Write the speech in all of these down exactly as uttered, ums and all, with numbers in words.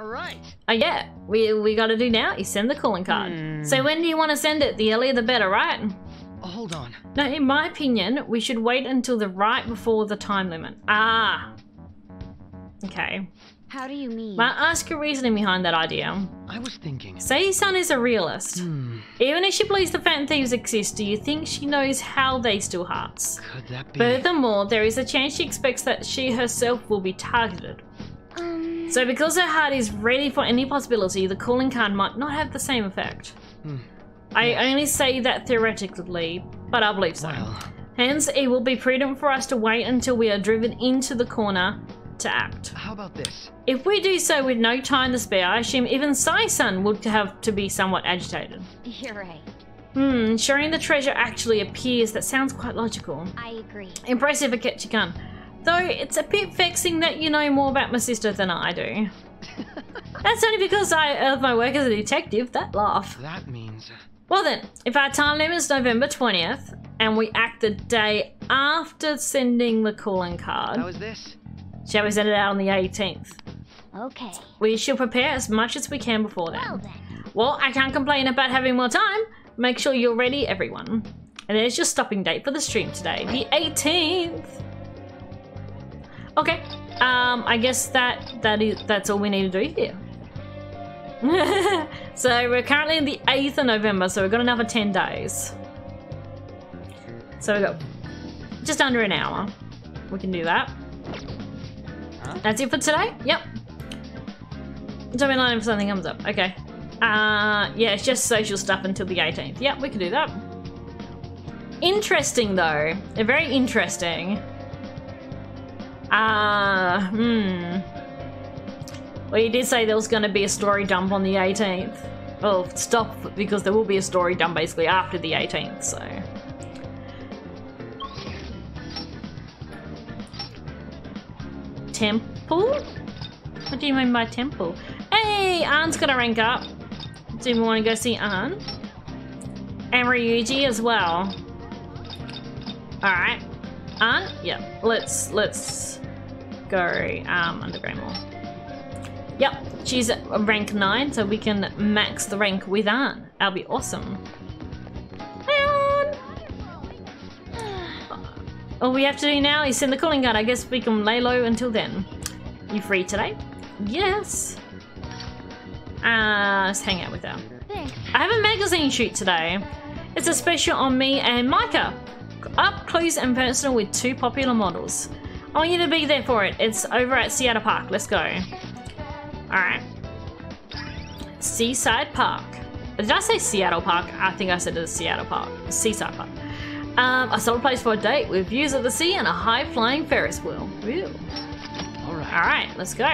All right. Oh yeah, we we got to do now is send the calling card. Hmm. So when do you want to send it? The earlier the better, right? Hold on. No, in my opinion, we should wait until the right before the time limit. Ah. Okay. How do you mean? Might ask your reasoning behind that idea. I was thinking. Sei-san is a realist. Hmm. Even if she believes the Phantom Thieves exist, do you think she knows how they steal hearts? Could that be? Furthermore, there is a chance she expects that she herself will be targeted. Um... So because her heart is ready for any possibility, the calling card might not have the same effect. Hmm. I yes. only say that theoretically, but I believe so. Well. Hence, it will be prudent for us to wait until we are driven into the corner to act. How about this? If we do so with no time to spare, I assume even Sai-san would have to be somewhat agitated. You're right. Hmm, ensuring the treasure actually appears, that sounds quite logical. I agree. Impressive, Hecate-kun. Though it's a bit vexing that you know more about my sister than I do. That's only because I of my work as a detective, that laugh. That means... Well then, if our time limit is November twentieth, and we act the day after sending the calling card... How is this? Shall we send it out on the eighteenth? Okay. We should prepare as much as we can before then. Well, then. Well, I can't complain about having more time. Make sure you're ready, everyone. And there's your stopping date for the stream today, the eighteenth. Okay. Um, I guess that that is that's all we need to do here. So we're currently on the eighth of November, so we've got another ten days. So we've got just under an hour. We can do that. That's it for today? Yep. Don't be lying if something comes up. Okay. Uh, yeah, it's just social stuff until the eighteenth. Yep, we can do that. Interesting, though. They're very interesting. Uh, hmm. Well, you did say there was going to be a story dump on the eighteenth. Well, stop, because there will be a story dump basically after the eighteenth, so... Temple? What do you mean by temple? Hey, Ann's gonna rank up. Do we want to go see Ann? And Ryuji as well. Alright. Ann? Yep. Let's, let's go um, underground more. Yep. She's at rank nine, so we can max the rank with Ann. That'll be awesome. All we have to do now is send the calling card. I guess we can lay low until then. You free today? Yes. Uh, let's hang out with her. Thanks. I have a magazine shoot today. It's a special on me and Micah. Up close and personal with two popular models. I want you to be there for it. It's over at Seattle Park. Let's go. Alright. Seaside Park. Did I say Seattle Park? I think I said it was Seattle Park. Seaside Park. Um, a solid place for a date with views of the sea and a high-flying Ferris wheel. Ew. All right. All right, let's go.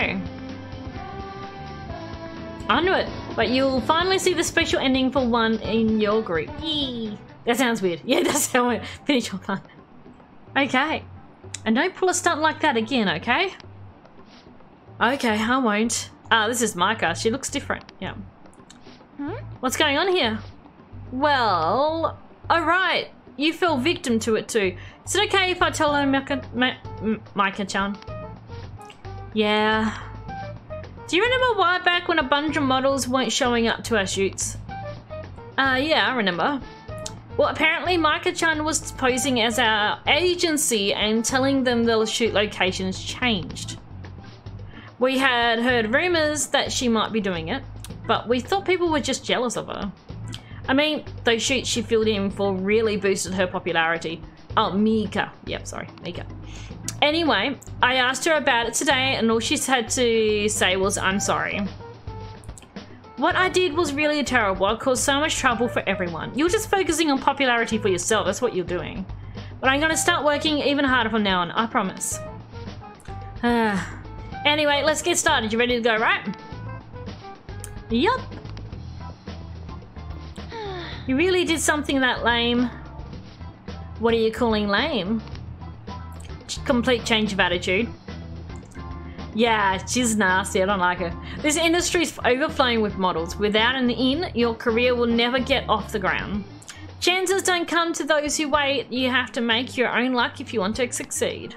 Onto it. But you'll finally see the special ending for one in your group. Eee. That sounds weird. Yeah, that's how we finish your fun. Okay. And don't pull a stunt like that again, okay? Okay, I won't. Ah, this is Micah. She looks different. Yeah. Hmm? What's going on here? Well, all right. You fell victim to it too. Is it okay if I tell her Micah-chan? Yeah. Do you remember a while back when a bunch of models weren't showing up to our shoots? Uh, yeah, I remember. Well, apparently Micah-chan was posing as our agency and telling them the shoot locations changed. We had heard rumors that she might be doing it, but we thought people were just jealous of her. I mean, those shoots she filled in for really boosted her popularity. Oh, Mika. Yep, sorry, Mika. Anyway, I asked her about it today and all she's had to say was, I'm sorry. What I did was really terrible. I caused so much trouble for everyone. You're just focusing on popularity for yourself. That's what you're doing. But I'm going to start working even harder from now on. I promise. Uh, anyway, let's get started. You ready to go, right? Yup. You really did something that lame. What are you calling lame? Complete change of attitude. Yeah, she's nasty. I don't like her. This industry's overflowing with models. Without an in, your career will never get off the ground. Chances don't come to those who wait. You have to make your own luck if you want to succeed.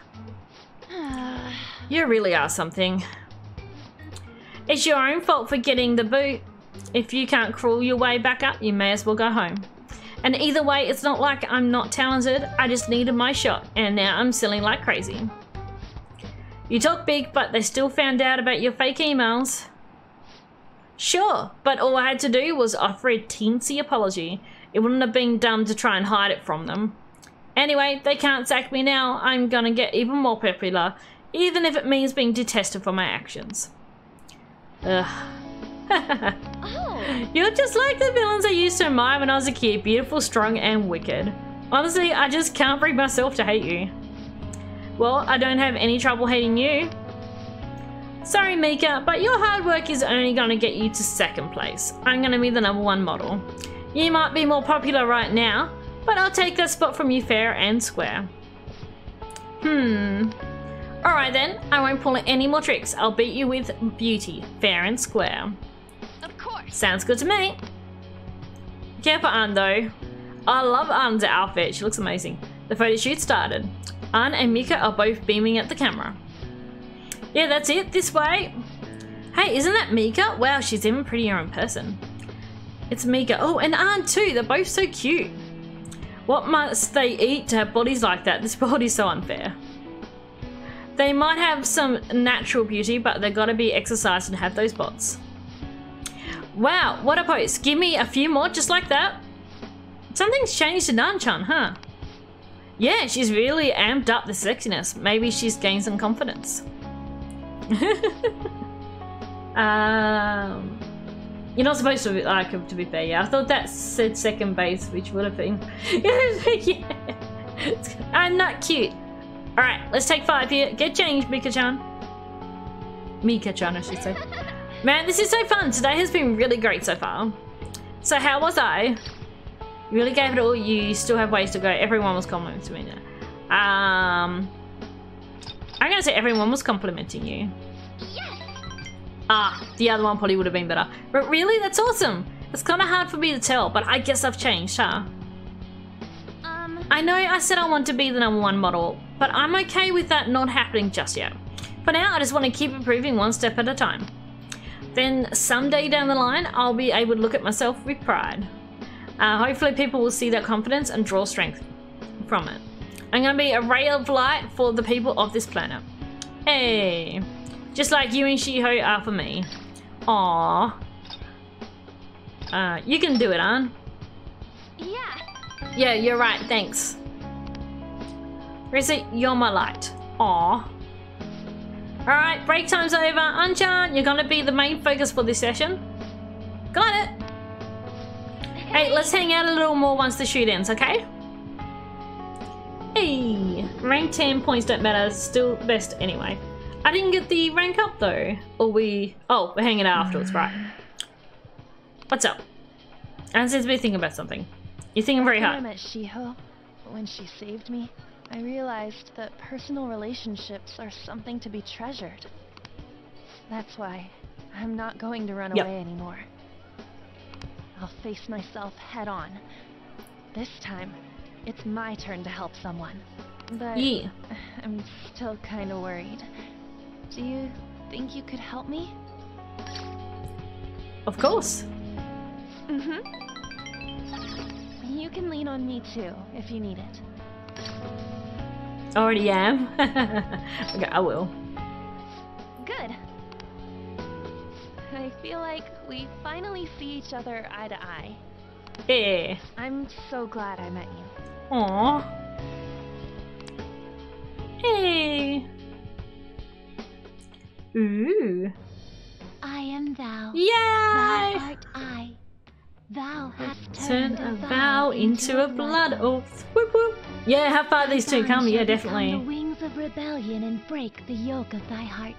You really are something. It's your own fault for getting the boot. If you can't crawl your way back up, you may as well go home. And either way, it's not like I'm not talented. I just needed my shot, and now I'm selling like crazy. You talk big, but they still found out about your fake emails. Sure, but all I had to do was offer a teensy apology. It wouldn't have been dumb to try and hide it from them. Anyway, they can't sack me now. I'm gonna get even more popular, even if it means being detested for my actions. Ugh. Oh. You're just like the villains I used to admire when I was a kid, beautiful, strong, and wicked. Honestly, I just can't bring myself to hate you. Well, I don't have any trouble hating you. Sorry, Mika, but your hard work is only going to get you to second place. I'm going to be the number one model. You might be more popular right now, but I'll take that spot from you fair and square. Hmm. Alright then, I won't pull any more tricks. I'll beat you with beauty, fair and square. Of course. Sounds good to me. Care for Ann though. I love Ann's outfit. She looks amazing. The photo shoot started. Ann and Mika are both beaming at the camera. Yeah, that's it. This way. Hey, isn't that Mika? Wow, she's even prettier in person. It's Mika. Oh, and Ann too. They're both so cute. What must they eat to have bodies like that? This body's so unfair. They might have some natural beauty, but they've got to be exercised and have those bots. Wow, what a pose. Give me a few more just like that. Something's changed to Nan-chan, huh? Yeah, she's really amped up the sexiness. Maybe she's gained some confidence. um, you're not supposed to be, like, to be fair, yeah. I thought that said second base, which would have been... yeah. I'm not cute. Alright, let's take five here. Get changed, Mika-chan. Mika-chan, I should say. Man, this is so fun. Today has been really great so far. So how was I? You really gave it all. You still have ways to go. Everyone was complimenting me now. Um... I'm gonna say everyone was complimenting you. Yes. Ah, the other one probably would have been better. But really? That's awesome! It's kind of hard for me to tell, but I guess I've changed, huh? Um. I know I said I want to be the number one model, but I'm okay with that not happening just yet. For now, I just want to keep improving one step at a time. Then someday down the line, I'll be able to look at myself with pride. Uh, hopefully people will see that confidence and draw strength from it. I'm gonna be a ray of light for the people of this planet. Hey, just like you and Shiho are for me. Aww. Uh, you can do it, Ann. Yeah. Yeah, you're right. Thanks. Risa, you're my light. Aww. All right, break time's over. Anchan, you're gonna be the main focus for this session. Got it. Hey, hey, let's hang out a little more once the shoot ends, okay? Hey, rank ten points don't matter, still best anyway. I didn't get the rank up though. Or we... Oh, we're hanging out afterwards, right. What's up? Ann seems to be thinking about something. You're thinking very hard. When I met Shiho, when she saved me, I realized that personal relationships are something to be treasured. That's why I'm not going to run yep. away anymore. I'll face myself head on. This time, it's my turn to help someone, but yeah. I'm still kind of worried. Do you think you could help me? Of course. Mm-hmm. You can lean on me too, if you need it. Already am. Okay, I will. Good. I feel like we finally see each other eye to eye. Yeah. I'm so glad I met you. Aww. Hey. Ooh. I am thou. Yay! Thou art I. Thou hast turned Turn a vow into, into a blood oath. Whoop whoop. Yeah, how far these two come? Yeah, definitely. The wings of rebellion and break the yoke of thy heart.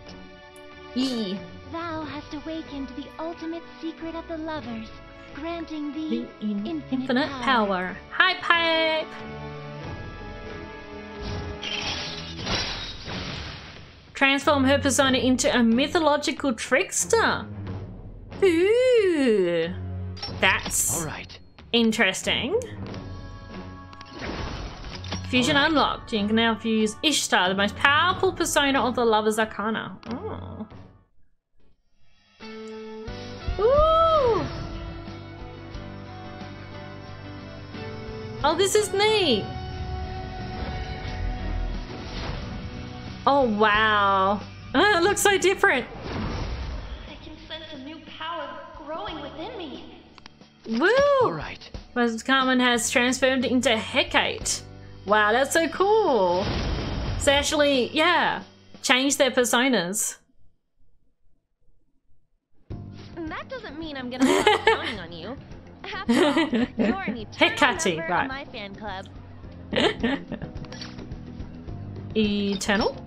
Yee. Thou hast awakened the ultimate secret of the lovers, granting thee the in infinite, infinite power. power. Hi, Pipe! Transform her persona into a mythological trickster. Ooh, that's all right. Interesting. Fusion right. unlocked. You can now fuse Ishtar, the most powerful persona of the Lover's Arcana. Oh. Oh, this is neat. Oh, wow. Oh, it looks so different. I can sense a new power growing within me. Woo! All right. Carmen has transformed into Hecate. Wow, that's so cool. So actually, yeah, change their personas. That doesn't mean I'm going to stop counting on you. After all, you're an eternal member right. of my fan club. Eternal?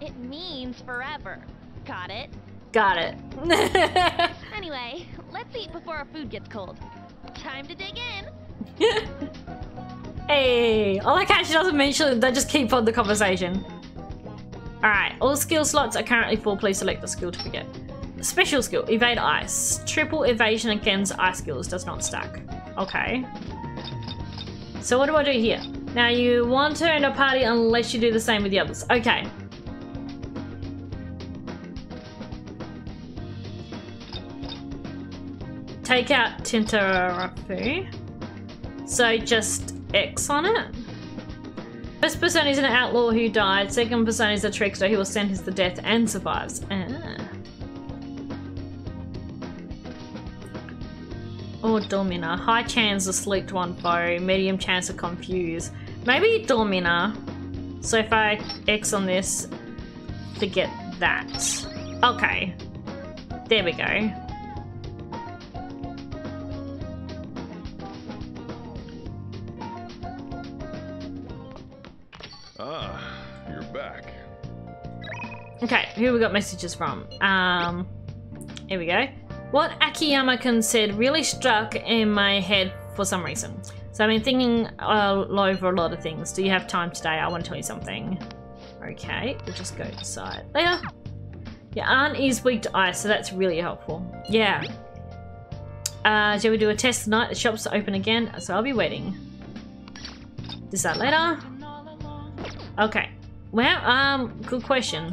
It means forever. Got it? Got it. Anyway, let's eat before our food gets cold. Time to dig in. Hey, I like how she doesn't mention, they just keep on the conversation. Alright, all skill slots are currently full. Please select the skill to forget. Special skill, evade ice. Triple evasion against ice skills, does not stack. Okay. So what do I do here? Now you want to in a party unless you do the same with the others. Okay. Take out Tinterafu. So just X on it. First persona is an outlaw who died. Second persona is a trickster who was sentenced to death and survives. Ah. Or Dormina. High chance of sleep one foe. Medium chance of confuse. Maybe Dormina. So if I X on this to get that. Okay. There we go. Okay, who we got messages from? Um, here we go. What Akiyama-kun said really struck in my head for some reason. So I've been thinking uh, over a lot of things. Do you have time today? I want to tell you something. Okay, we'll just go inside later. Your aunt is weak to ice, so that's really helpful. Yeah. Uh, shall we do a test tonight? The shop's open again, so I'll be waiting. Is that later? Okay. Well, um, good question.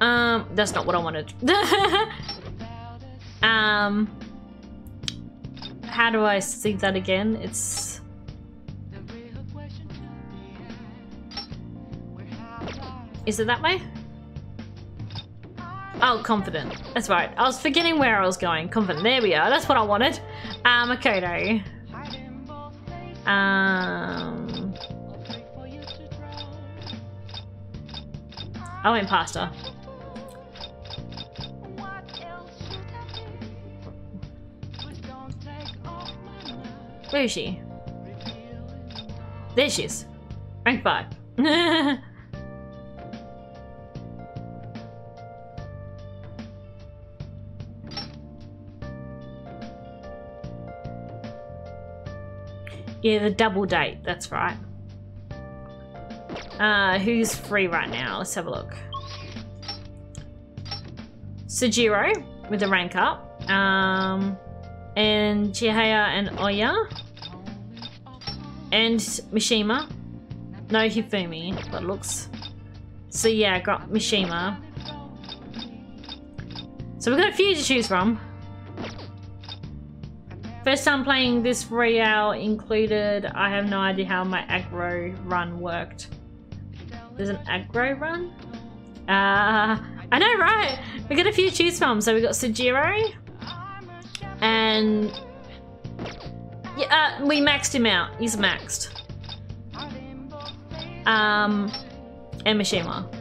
Um, that's not what I wanted. um, how do I see that again? It's... Is it that way? Oh, confident. That's right. I was forgetting where I was going. Confident. There we are. That's what I wanted. Um, Makoto. Um... I went past her. Where is she? There she is. Rank five. Yeah, the double date. That's right. Uh, who's free right now? Let's have a look. Sujiro with the rank up. Um, and Chihaya and Oya. And Mishima. No Hifumi, but looks. So yeah, I got Mishima. So we've got a few to choose from. First time playing this Real included, I have no idea how my aggro run worked. There's an aggro run? Uh, I know, right? We got a few to choose from. So we got Sujiro. And... Yeah, uh, we maxed him out. He's maxed. Um, and Mishima.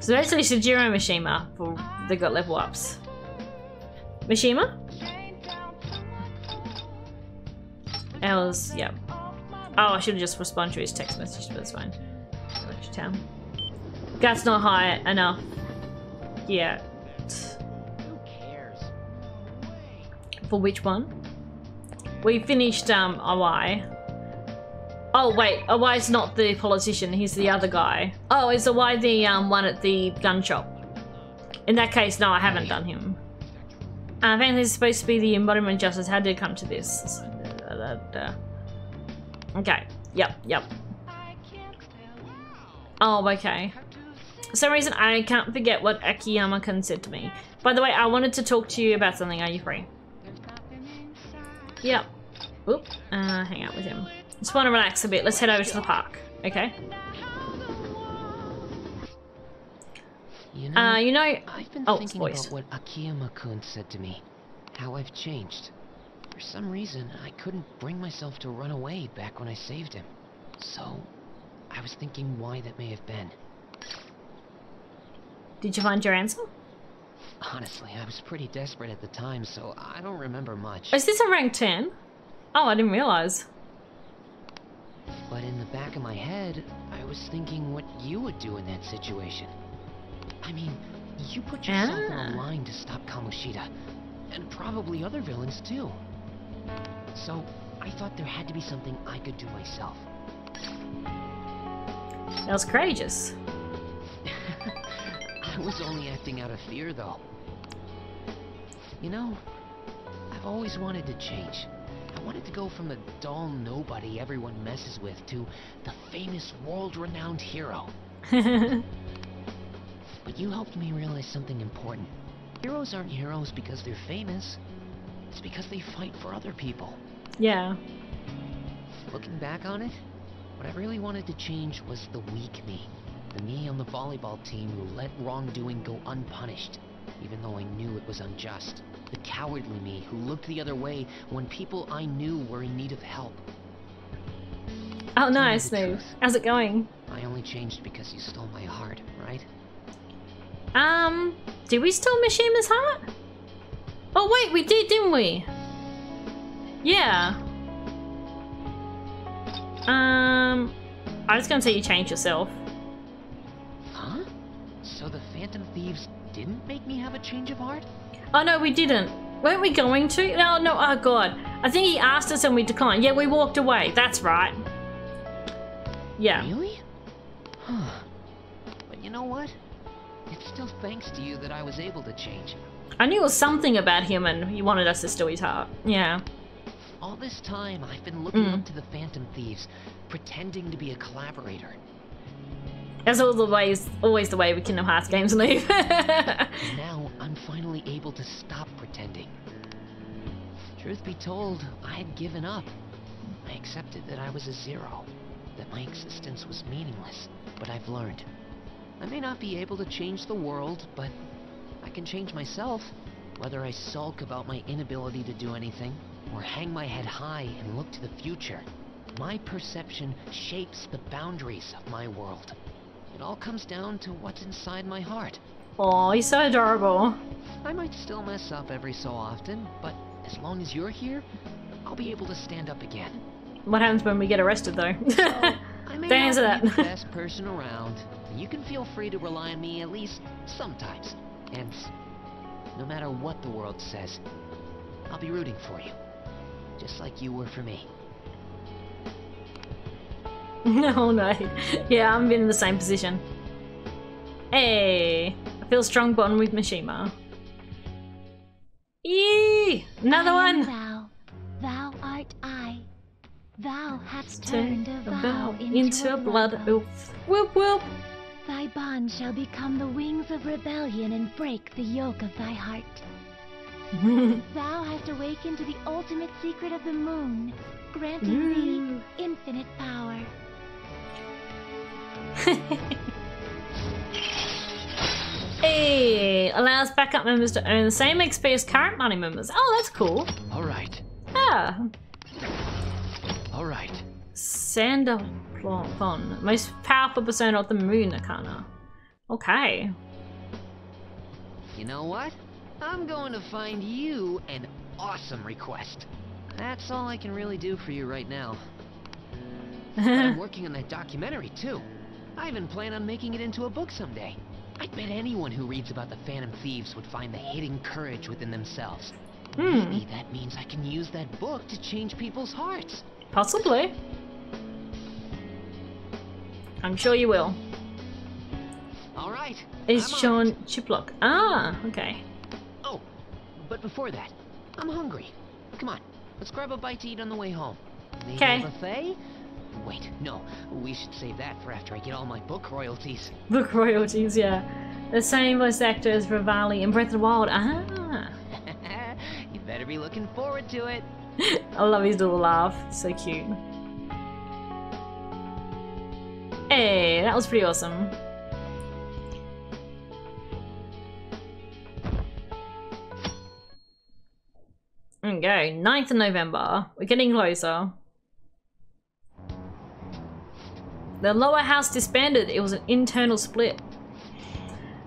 So basically Sujiro and Mishima. For, they got level ups. Mishima? Else, yep. Yeah. Oh, I should have just responded to his text message, but it's fine. Town. That's not high enough. Yeah. Who cares? For which one? We finished um Awai. Oh wait, Awai's not the politician, he's the other guy. Oh, is Awai the um one at the gun shop? In that case, no, I haven't done him. Uh Van is supposed to be the embodiment of justice. How did it come to this? Okay. Yep, yep. Oh, okay. For some reason, I can't forget what Akiyama-kun said to me. By the way, I wanted to talk to you about something. Are you free? Yep. Oop. Uh, hang out with him. Just want to relax a bit. Let's head over to the park. Okay. You know, uh, you know, I've been oh, thinking about what Akiyama-kun said to me. How I've changed. For some reason, I couldn't bring myself to run away back when I saved him. So, I was thinking why that may have been. Did you find your answer? Honestly, I was pretty desperate at the time, so I don't remember much. Is this a rank ten? Oh, I didn't realize. But in the back of my head, I was thinking what you would do in that situation. I mean, you put yourself ah. on the line to stop Kamoshida, and probably other villains too. So, I thought there had to be something I could do myself. That was courageous. I was only acting out of fear, though. You know, I've always wanted to change. I wanted to go from the dull nobody everyone messes with to the famous world-renowned hero. But you helped me realize something important. Heroes aren't heroes because they're famous. It's because they fight for other people. Yeah. Looking back on it, what I really wanted to change was the weak me. The me on the volleyball team who let wrongdoing go unpunished, even though I knew it was unjust. The cowardly me who looked the other way when people I knew were in need of help. Oh, nice move. How's it going? I only changed because you stole my heart, right? Um, did we steal Mishima's heart? Oh wait, we did, didn't we? Yeah. Um, I was gonna say you changed yourself. Huh? So the Phantom Thieves didn't make me have a change of heart? Oh no, we didn't. Weren't we going to? No, no, oh god. I think he asked us and we declined. Yeah, we walked away, that's right. Yeah. Really? Huh. But you know what? It's still thanks to you that I was able to change. I knew it was something about him and he wanted us to steal his heart. Yeah. All this time I've been looking mm. up to the Phantom Thieves, pretending to be a collaborator. That's all the ways, always the way we Kingdom Hearts games leave. Now I'm finally able to stop pretending. Truth be told, I had given up. I accepted that I was a zero, that my existence was meaningless, but I've learned. I may not be able to change the world, but I can change myself. Whether I sulk about my inability to do anything, or hang my head high and look to the future, my perception shapes the boundaries of my world. It all comes down to what's inside my heart. Aw, he's so adorable. I might still mess up every so often, but as long as you're here, I'll be able to stand up again. What happens when we get arrested, though? So, I may not be the best person around. You can feel free to rely on me at least sometimes. And no matter what the world says, I'll be rooting for you. Just like you were for me. No, no. Yeah, I'm in the same position. Hey, I feel a strong bond with Mishima. Eee! Another one! Thou, thou art I. Thou hast turned a vow into a blood oath. Whoop whoop! Thy bond shall become the wings of rebellion and break the yoke of thy heart. Thou hast awakened to the ultimate secret of the moon, granting mm. thee infinite power. Hey, allows backup members to earn the same X P as current money members. Oh, that's cool. All right. Ah. All right. Sandalphon, most powerful persona of the moon arcana. Okay. You know what? I'm going to find you an awesome request. That's all I can really do for you right now. But I'm working on that documentary too. I even plan on making it into a book someday. I bet anyone who reads about the Phantom Thieves would find the hidden courage within themselves. Mm. Maybe that means I can use that book to change people's hearts. Possibly. I'm sure you will. All right. It's Sean Chiplock. Ah, okay. Oh, but before that, I'm hungry. Come on, let's grab a bite to eat on the way home. Okay. Buffet? Wait, no. We should save that for after I get all my book royalties. Book royalties, yeah. The same voice actor as Revali in Breath of the Wild. Ah. You better be looking forward to it. I love his little laugh. So cute. Hey, that was pretty awesome. There we go. ninth of November. We're getting closer. The lower house disbanded. It was an internal split.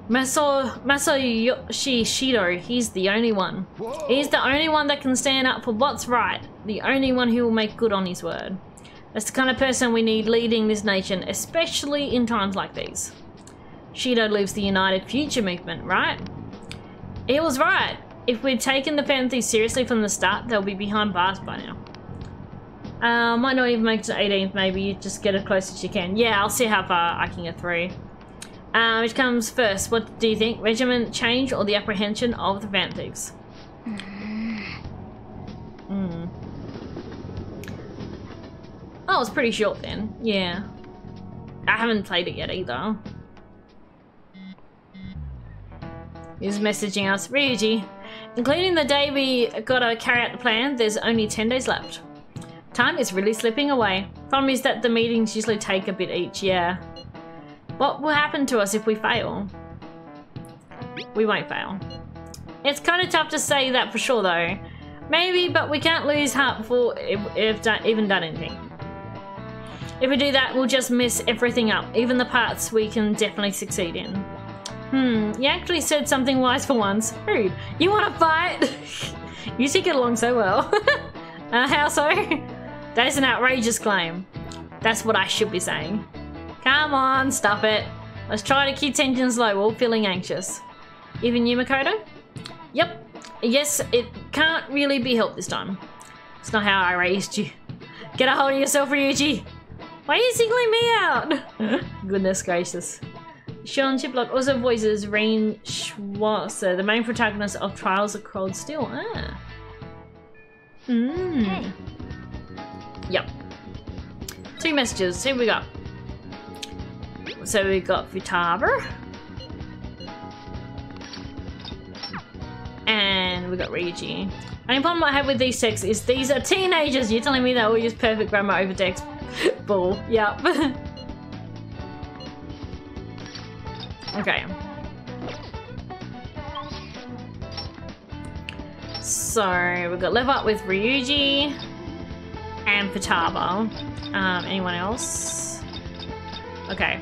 Maso, Masayoshi Shido, he's the only one. Whoa. He's the only one that can stand up for what's right. The only one who will make good on his word. That's the kind of person we need leading this nation, especially in times like these. Shido leaves the United Future movement, right? He was right. If we'd taken the Phantom Thieves seriously from the start, they'll be behind bars by now. Uh, might not even make it to eighteenth, maybe. You just get as close as you can. Yeah, I'll see how far I can get through. Uh, which comes first? What do you think? Regiment change or the apprehension of the Phantom Thieves? Mm. Oh, it's pretty short then. Yeah. I haven't played it yet either. He's messaging us. Ryuji, including the day we gotta carry out the plan, there's only ten days left. Time is really slipping away. Problem is that the meetings usually take a bit each, yeah. What will happen to us if we fail? We won't fail. It's kind of tough to say that for sure though. Maybe, but we can't lose heart before we've done, even done anything. If we do that, we'll just mess everything up, even the parts we can definitely succeed in. Hmm, you actually said something wise for once. Rude. You want to fight? You two get along so well. uh, how so? That is an outrageous claim. That's what I should be saying. Come on, stop it. Let's try to keep tensions low while feeling anxious. Even you, Makoto? Yep. Yes, it can't really be helped this time. It's not how I raised you. Get a hold of yourself, Ryuji. Why are you singling me out? Goodness gracious. Sean Chiplock also voices Rain Schwarzer, the main protagonist of Trials of Cold Steel. Ah. Mm. Hey. Yep. Two messages. See what we got. So we got Futaba. And we got Ryuji. The only problem I have with these texts is these are teenagers. You're telling me that we use perfect grammar over text. Bull. Yep. Okay. So we've got level up with Ryuji and Futaba. Um, anyone else? Okay.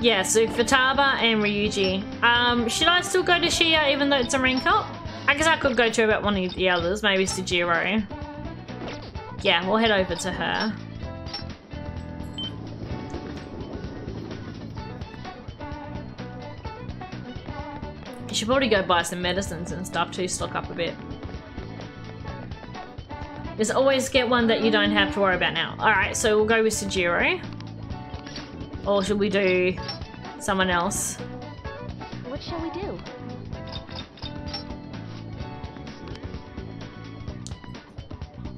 Yeah, so Futaba and Ryuji. Um, should I still go to Shinya even though it's a rank up? I guess I could go to about one of the others, maybe Sujiro. Yeah, we'll head over to her. You should probably go buy some medicines and stuff to stock up a bit. Just always get one that you don't have to worry about now. Alright, so we'll go with Sujiro. Or should we do someone else? What shall we do?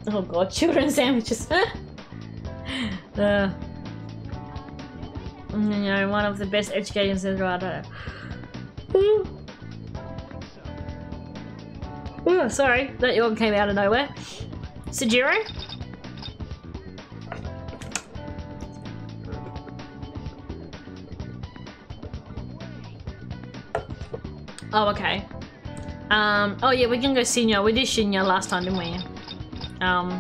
Oh god, children's sandwiches. uh, you know, one of the best educators in the world. I don't know. Ooh, sorry, that yawn came out of nowhere. Sujiro? Oh, okay. Um, oh yeah, we can go Shinya. We did Shinya last time, didn't we? Um,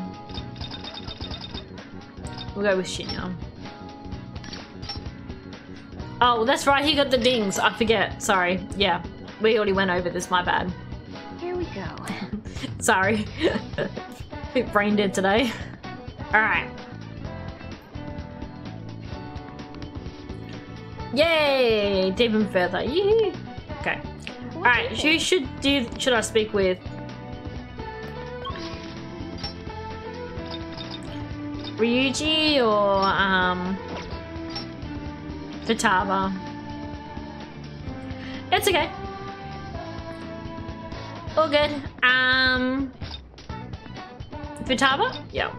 we'll go with Shinya. Oh, that's right, he got the dings. I forget. Sorry. Yeah, we already went over this, my bad. Go. Sorry. A bit brain dead today. Alright. Yay! Deep and further. Yee. Okay. Alright, who should do should I speak with? Ryuji or um Futaba? It's okay. All good. Um, Futaba? Yep.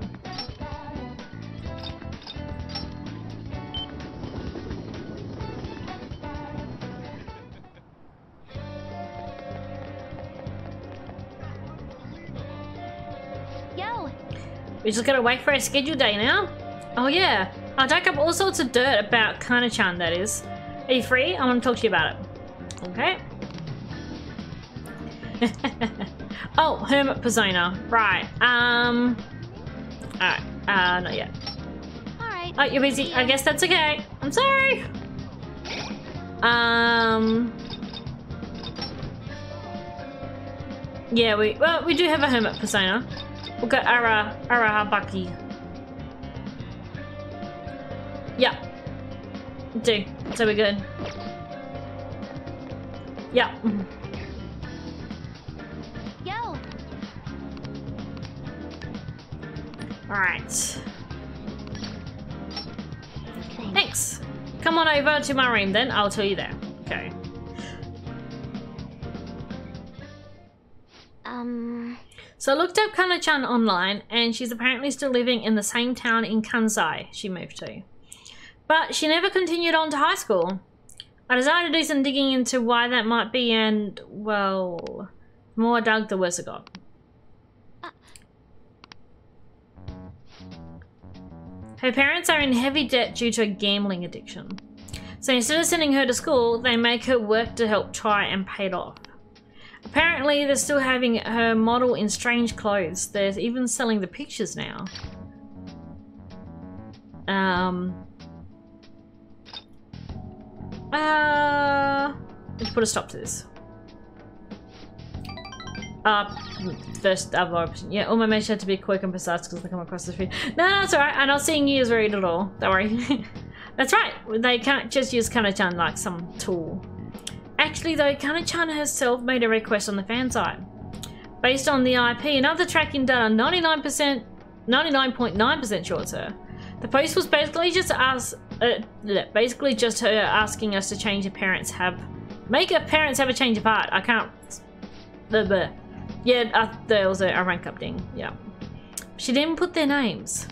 We just gotta wait for our schedule day now. Oh yeah, I dug up all sorts of dirt about Kana-chan, that is. Are you free? I want to talk to you about it. Okay. Oh, Hermit Persona. Right. Um. Alright. Uh, not yet. Alright. Oh, you're busy. I guess that's okay. I'm sorry. Um. Yeah, we. Well, we do have a Hermit Persona. We'll go Ara. Arahabaki. Yeah. Do. So we're good. Yeah. Yo. Alright. Thanks. Come on over to my room then, I'll tell you there. Okay. Um So I looked up Kana-chan online and she's apparently still living in the same town in Kansai she moved to. But she never continued on to high school. I decided to do some digging into why that might be, and, well, the more I dug, the worse it got. Uh. Her parents are in heavy debt due to a gambling addiction. So instead of sending her to school, they make her work to help try and pay it off. Apparently, they're still having her model in strange clothes. They're even selling the pictures now. Um... Uh, let's put a stop to this. Uh, first other option. Yeah, all my measures had to be quick and precise because they come across the feed. No, no, it's alright. I'm not seeing you as rude at all. Don't worry. That's right. They can't just use Kana-chan like some tool. Actually, though, Kana-chan herself made a request on the fan site. Based on the I P and other tracking data, ninety-nine percent, ninety-nine point nine percent sure it's her. The post was basically just us. Uh, basically just her asking us to change her parents have make her parents have a change of heart. I can't the, the yeah uh, there was a, a rank up thing. Yeah, she didn't put their names,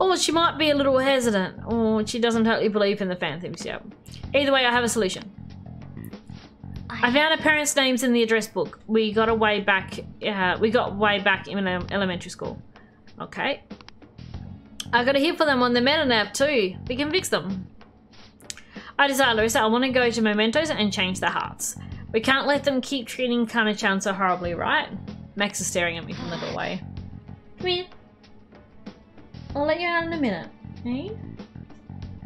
or she might be a little hesitant, or she doesn't totally believe in the fan themes. Yeah, either way I have a solution. I, I found her parents' names in the address book. We got away back uh, we got way back in elementary school. Okay, I got a hit for them on the meta-nap too. We can fix them. I decide, Larissa, I want to go to Mementos and change their hearts. We can't let them keep treating Kana-chan so horribly, right? Max is staring at me from the doorway. Come here. I'll let you out in a minute. Hey?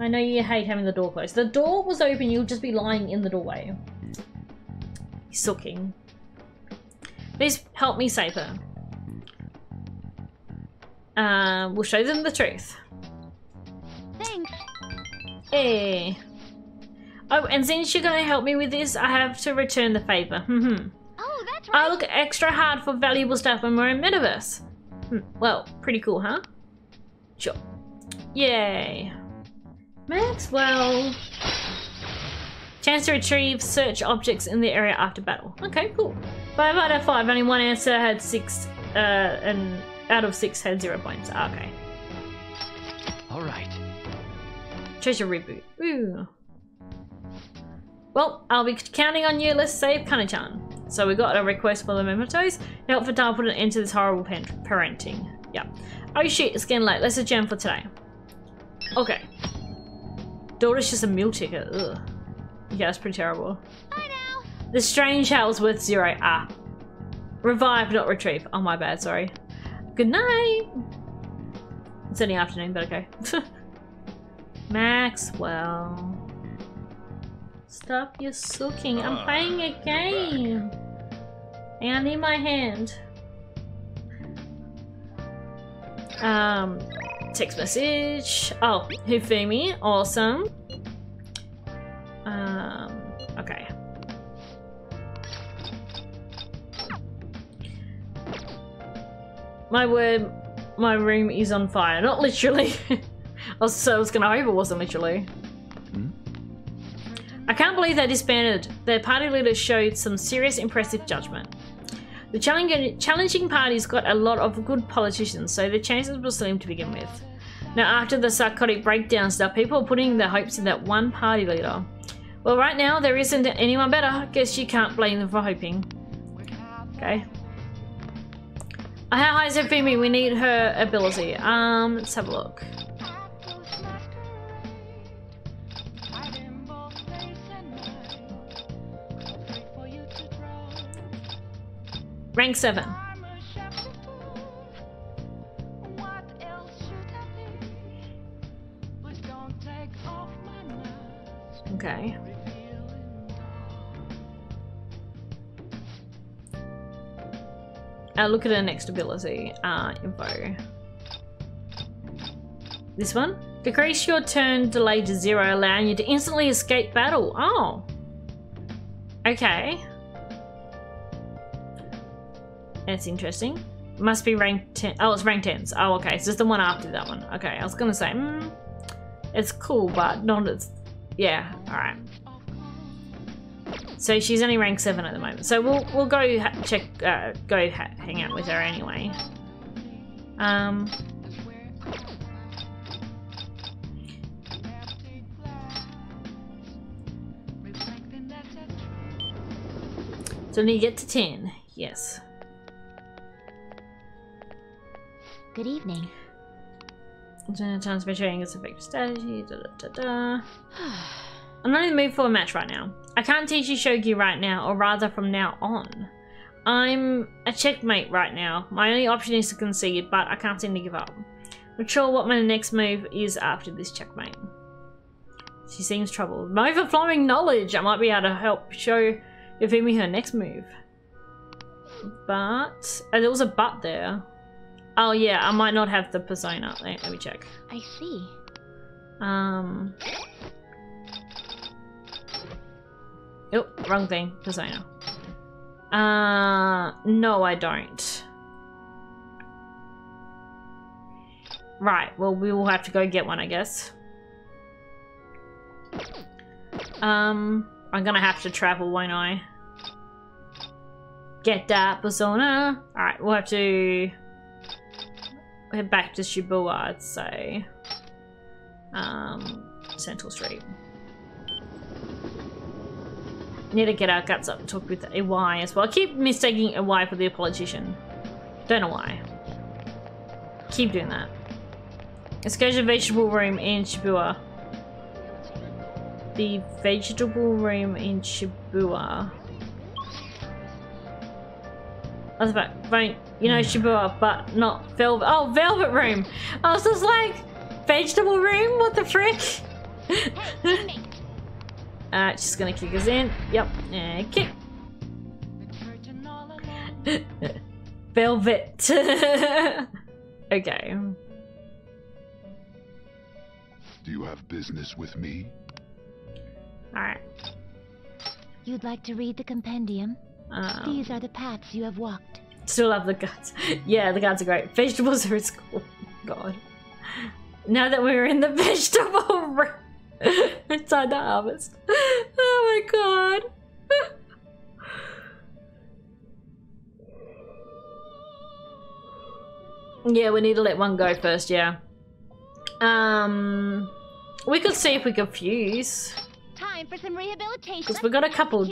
I know you hate having the door closed. The door was open, you'll just be lying in the doorway. He's sulking. Please help me save her. Uh, we'll show them the truth. Thanks. Hey. Oh, and since you're gonna help me with this, I have to return the favor. Mm-hmm. Oh, that's right. I look extra hard for valuable stuff when we're in Metaverse. Hmm. Well, pretty cool, huh? Sure. Yay. Maxwell. Chance to retrieve search objects in the area after battle. Okay, cool. Five out of five. Only one answer had six. Uh, and. Out of six had zero points. Oh, okay. Alright. Treasure reboot. Ooh. Well, I'll be counting on you. Let's save Kana-chan. So we got a request for the Mementos. Help Futaba put an end to this horrible parenting. Yep. Oh shit, it's getting late. Let's adjourn for today. Okay. Daughter's just a meal ticket. Ugh. Yeah, that's pretty terrible. Bye now. The strange house worth zero. Ah. Revive, not retrieve. Oh, my bad. Sorry. Good night. It's only afternoon, but okay. Maxwell. Stop your sulking. I'm playing a game. And I need my hand. Um, text message. Oh, Hifumi. Awesome. Um, okay. My word, my room is on fire. Not literally. I was, so I was gonna hope it wasn't literally. Mm. I can't believe they disbanded. Their party leader showed some serious impressive judgment. The challenging party's got a lot of good politicians, so the chances were slim to begin with. Now after the psychotic breakdown stuff, people are putting their hopes in that one party leader. Well, right now there isn't anyone better. Guess you can't blame them for hoping. Okay. How high is her beaming? We need her ability. Um, let's have a look. Rank seven. Okay. Uh, look at her next ability, uh, info. This one? Decrease your turn delay to zero, allowing you to instantly escape battle. Oh. Okay. That's interesting. Must be rank ten. Oh, it's rank tens. Oh, okay. So it's the one after that one. Okay, I was gonna say, mm, it's cool, but not as, yeah, alright. So she's only rank seven at the moment. So we'll we'll go ha check, uh, go ha hang out with her anyway. Um. So we need to get to ten. Yes. Good evening. Transmitting is effective strategy. Da da da da. I'm not in the mood for a match right now. I can't teach you shogi right now, or rather from now on. I'm a checkmate right now. My only option is to concede, but I can't seem to give up. Not sure what my next move is after this checkmate. She seems troubled. My overflowing knowledge! I might be able to help show Hifumi her next move. But... Oh, there was a but there. Oh yeah, I might not have the persona. Let me check. I see. Um... Oh, wrong thing. Persona. Uh, no, I don't. Right, well, we will have to go get one, I guess. Um, I'm gonna have to travel, won't I? Get that persona. Alright, we'll have to head back to Shibuya, I'd say. Um, Central Street. Need to get our guts up and talk with A Y as well. I keep mistaking A Y for the politician. Don't know why. Keep doing that. Let's go to the vegetable room in Shibuya. The vegetable room in Shibuya. That's about right. You know Shibuya, but not velvet. Oh, velvet room. I was just like, vegetable room. What the frick? Uh, she's gonna kick us in. Yep. Yeah, kick. Velvet. Okay. Do you have business with me? Alright. You'd like to read the compendium? Um, These are the paths you have walked. Still love the guts. Yeah, the guts are great. Vegetables are at school. God. Now that we're in the vegetable room. It's time to harvest. Oh my god. Yeah, we need to let one go first, yeah. Um we could see if we could fuse. Time for some rehabilitation. Because we got a couple.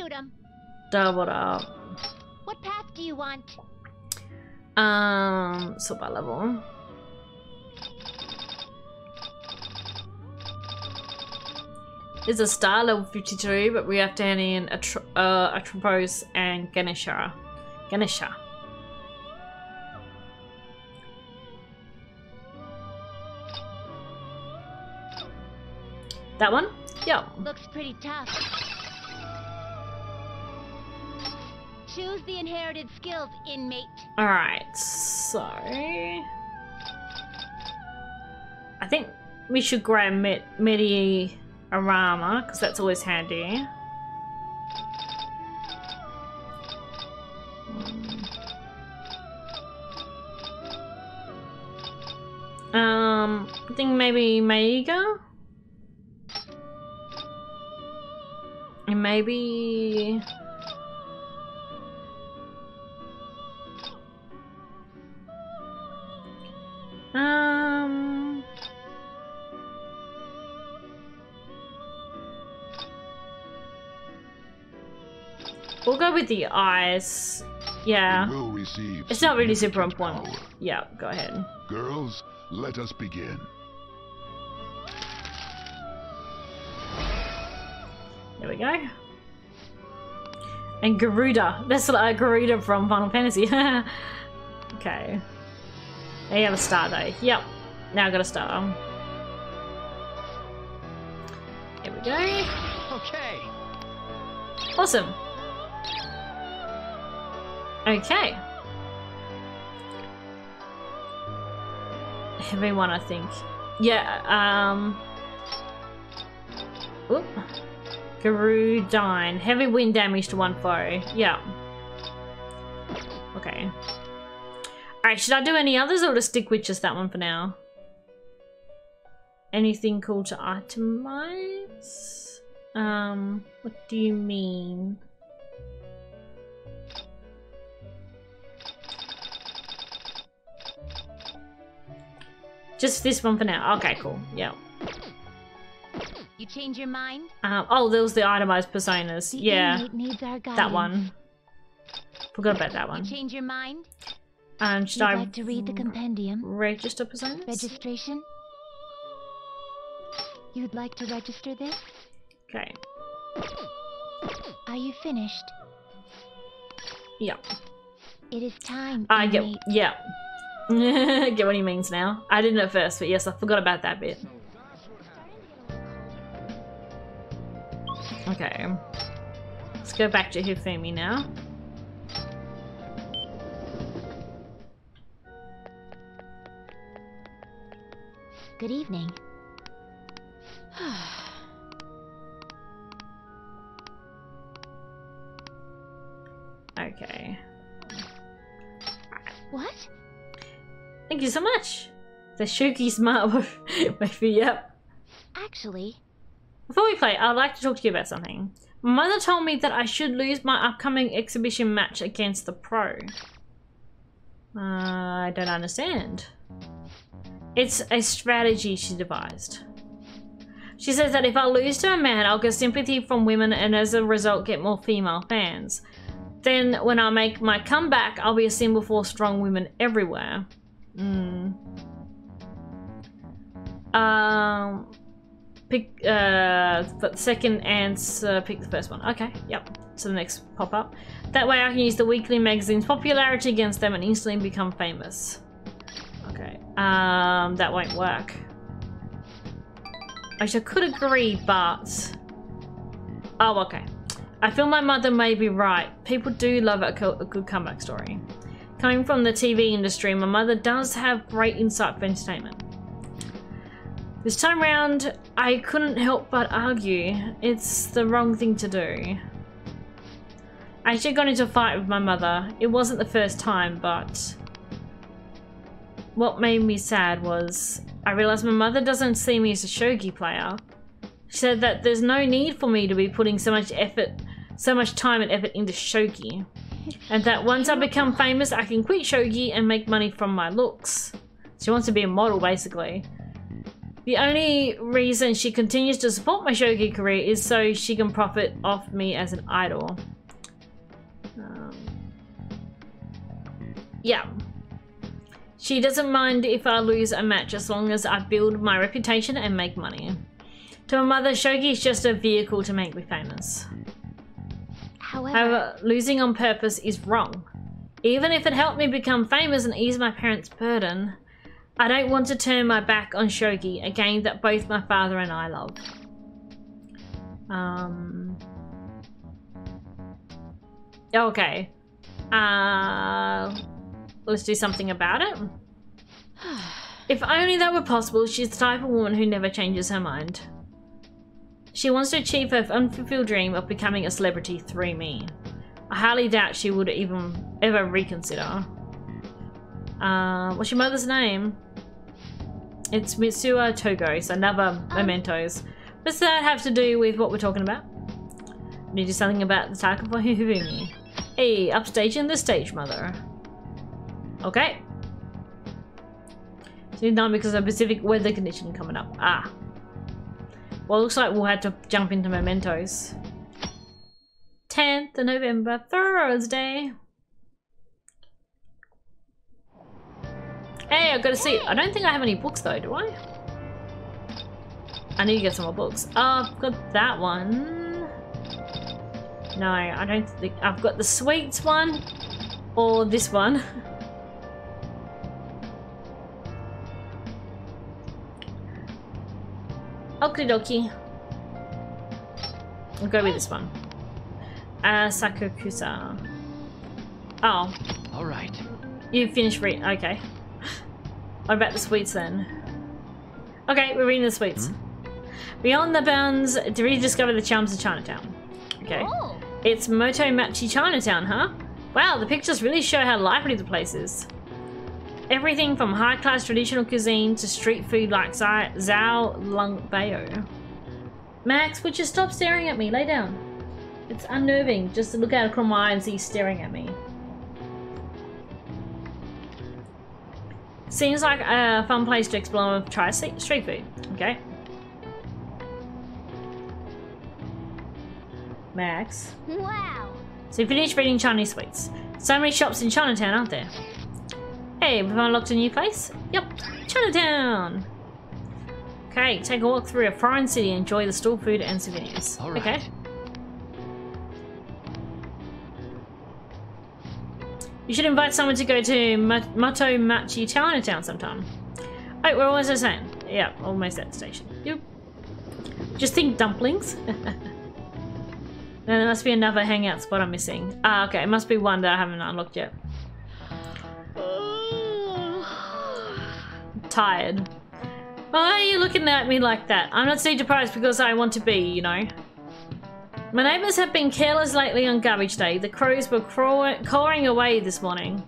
Double up. What path do you want? Um so by level. There's a star level fifty-two, but we have to hand in a tr uh, Atropos and Ganesha. Ganesha. That one? Yeah. Looks pretty tough. Choose the inherited skills, inmate. All right. So I think we should grab Med Medi. Arama, because that's always handy. Um, I think maybe Maiga? And maybe... Um... We'll go with the eyes Yeah. You will receive it's not really super important. Yeah, go ahead. Girls, let us begin. There we go. And Garuda. That's uh, Garuda from Final Fantasy. Okay. Now you have a star day. Yep. Now I got a star. There we go. Okay. Awesome. Okay. Heavy one, I think. Yeah, um... Oop. Garudyne. Heavy wind damage to one foe. Yeah. Okay. Alright, should I do any others or just stick with just that one for now? Anything cool to itemize? Um, what do you mean? Just this one for now. Okay, cool. Yeah. You change your mind? Um, oh, there was the itemized personas. The yeah, that one. Forgot about that one. You change your mind? Um, should You'd I like to read the compendium? Register personas? Registration? You'd like to register this? Okay. Are you finished? Yeah. It is time. I get. Mate. Yeah. Get what he means now. I didn't at first, but yes, I forgot about that bit. Okay. Let's go back to Hifumi now. Good evening. Okay. What? Thank you so much. The Shuki smart maybe, yep. Actually, before we play, I'd like to talk to you about something. My mother told me that I should lose my upcoming exhibition match against the pro. Uh, I don't understand. It's a strategy she devised. She says that if I lose to a man, I'll get sympathy from women and as a result get more female fans. Then when I make my comeback, I'll be a symbol for strong women everywhere. Mm. Um, pick uh, the second answer, pick the first one. Okay, yep. So the next pop-up. That way I can use the weekly magazine's popularity against them and instantly become famous. Okay, um, that won't work. Actually, I could agree, but... Oh, okay. I feel my mother may be right. People do love a, co a good comeback story. Coming from the T V industry, my mother does have great insight for entertainment. This time round, I couldn't help but argue. It's the wrong thing to do. I actually got into a fight with my mother. It wasn't the first time, but... What made me sad was... I realised my mother doesn't see me as a shogi player. She said that there's no need for me to be putting so much effort, so much time and effort into shogi. And that once I become famous, I can quit shogi and make money from my looks. She wants to be a model, basically. The only reason she continues to support my shogi career is so she can profit off me as an idol. Um, yeah. She doesn't mind if I lose a match as long as I build my reputation and make money. To my mother, shogi is just a vehicle to make me famous. However, However, losing on purpose is wrong. Even if it helped me become famous and ease my parents' burden, I don't want to turn my back on shogi, a game that both my father and I love. Um. Okay. Uh, let's do something about it. If only that were possible. She's the type of woman who never changes her mind. She wants to achieve her unfulfilled dream of becoming a celebrity through me. I highly doubt she would even ever reconsider. Uh, what's your mother's name? It's Mitsuo Togo, so another um. Mementos. What's that have to do with what we're talking about? We need to do something about the Takikuma Hifumi. Hey, upstaging the stage, mother. Okay. So not because of a specific weather condition coming up. Ah. Well, it looks like we'll have to jump into Mementos. tenth of November, Thursday. Hey, I've got a seat. I don't think I have any books though, do I? I need to get some more books. Oh, I've got that one. No, I don't think... I've got the sweets one. Or this one. Okie dokie. I'll go with this one. Uh, Sakokusa. Oh. Alright. You finished reading. Okay. What about the sweets then? Okay, we're reading the sweets. Hmm? Beyond the bounds to rediscover the charms of Chinatown. Okay. Oh. It's Motomachi Chinatown, huh? Wow, the pictures really show how lively the place is. Everything from high-class traditional cuisine to street food like Zhao Lung Bao. Max, would you stop staring at me? Lay down. It's unnerving just to look out across my eye and see staring at me. Seems like a fun place to explore and try street food. Okay. Max. Wow. So you finished reading Chinese sweets. So many shops in Chinatown, aren't there? Hey, we've unlocked a new place? Yep, Chinatown! Okay, take a walk through a foreign city and enjoy the stall food and souvenirs. All right. Okay. You should invite someone to go to Motomachi Chinatown sometime. Oh, we're almost the same. Yeah, almost at the station. Yep. Just think dumplings. No, there must be another hangout spot I'm missing. Ah, okay, it must be one that I haven't unlocked yet. I'm tired. Why are you looking at me like that? I'm not sleep deprived because I want to be, you know. My neighbours have been careless lately on garbage day. The crows were craw cawing away this morning.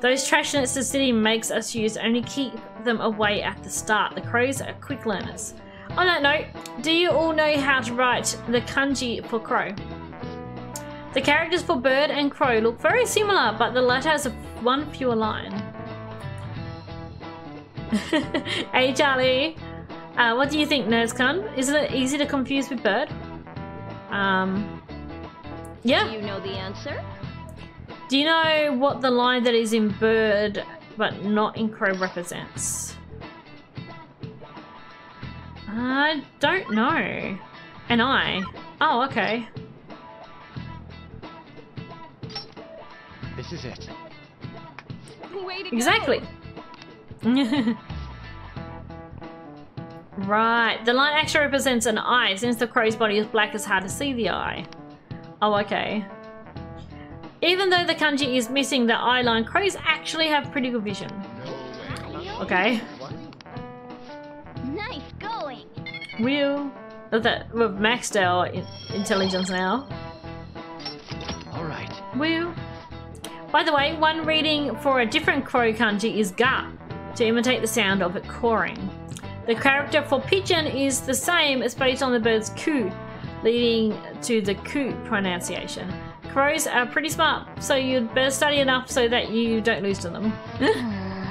Those trash nets the city makes us use only keep them away at the start. The crows are quick learners. On that note, do you all know how to write the kanji for crow? The characters for bird and crow look very similar, but the latter has a one fewer line. Hey Charlie, uh, what do you think, Nerdscon? Isn't it easy to confuse with bird? Um, yeah. Do you know the answer? Do you know what the line that is in bird but not in crow represents? I don't know. An eye. Oh, okay. This is it. Way to exactly. Go. Right. The line actually represents an eye. Since the crow's body is black, it's hard to see the eye. Oh, okay. Even though the kanji is missing the eye line, crows actually have pretty good vision. Okay. Nice going. We'll that we've maxed our in intelligence now. All right. We'll. By the way, one reading for a different crow kanji is ga, to imitate the sound of it cawing. The character for pigeon is the same. It's based on the bird's coo, leading to the coo pronunciation. Crows are pretty smart, so you'd better study enough so that you don't lose to them.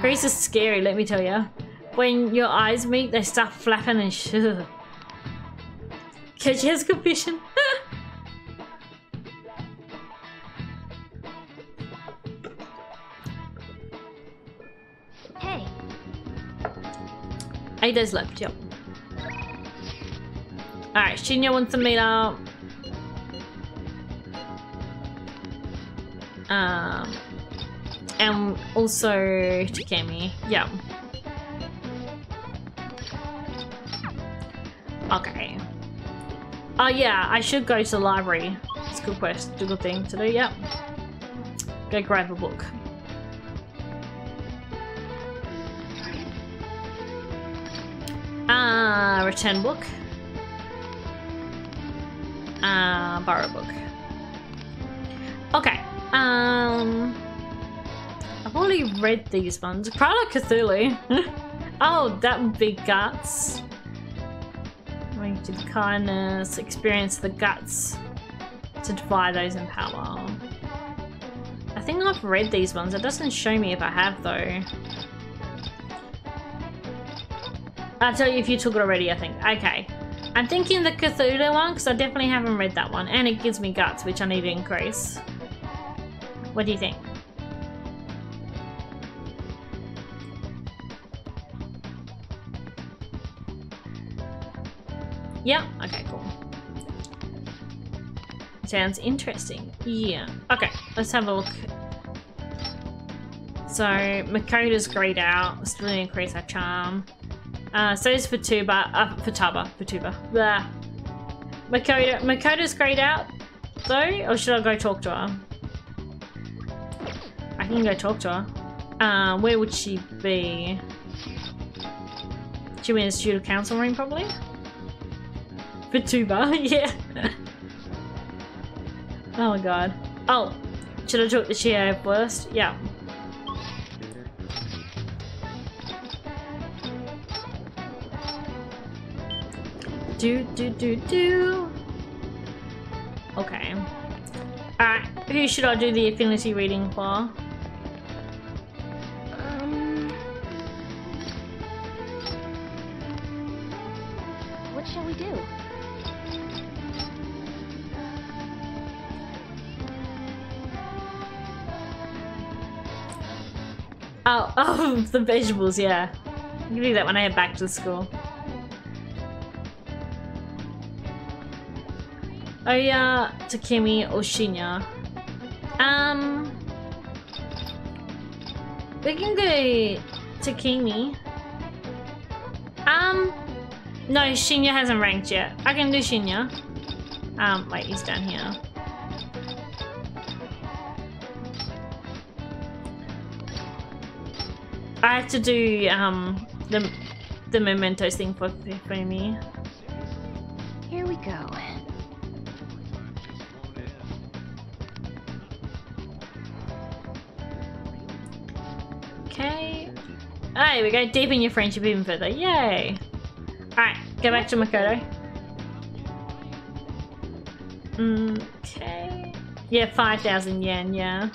Crows are scary, let me tell you. When your eyes meet, they start flapping and sh. Cause she has good vision. Hey. Eight days left. Yep. All right, Shinya wants to meet up. Um, and also Takemi. Yeah. Okay. Oh yeah, I should go to the library. It's a good quest, a good thing to do, yep. Go grab a book. Ah, uh, return book. Ah, uh, borrow book. Okay, um... I've already read these ones. Pride of Cthulhu. Oh, that would be guts. To the kindness, experience the guts to defy those in power. I think I've read these ones. It doesn't show me if I have though. I'll tell you if you took it already, I think. Okay. I'm thinking the Cthulhu one because I definitely haven't read that one and it gives me guts which I need to increase. What do you think? Yeah, okay, cool. Sounds interesting. Yeah. Okay, let's have a look. So, Makota's grayed out. Still increase our charm. Uh, so is Futaba. Uh, Futaba. Futaba. Blah. Makota. Makota's grayed out, though? Or should I go talk to her? I can go talk to her. Uh, where would she be? She would be in the student council room, probably? Futaba, yeah. Oh my god. Oh, should I talk to Shio first? Yeah. Do, do, do, do. Okay. Alright, who should I do the affinity reading for? Um. What shall we do? Oh, oh, the vegetables, yeah. I can do that when I head back to school. Oya, Takimi, or Shinya. Um, we can go Takimi. Um, no, Shinya hasn't ranked yet. I can do Shinya. Um, wait, he's down here. I have to do um the the mementos thing for for me. Here we go. Okay. Hey, we go deepen your friendship even further. Yay! All right, go back to Makoto. Mm, okay. Yeah, five thousand yen. Yeah.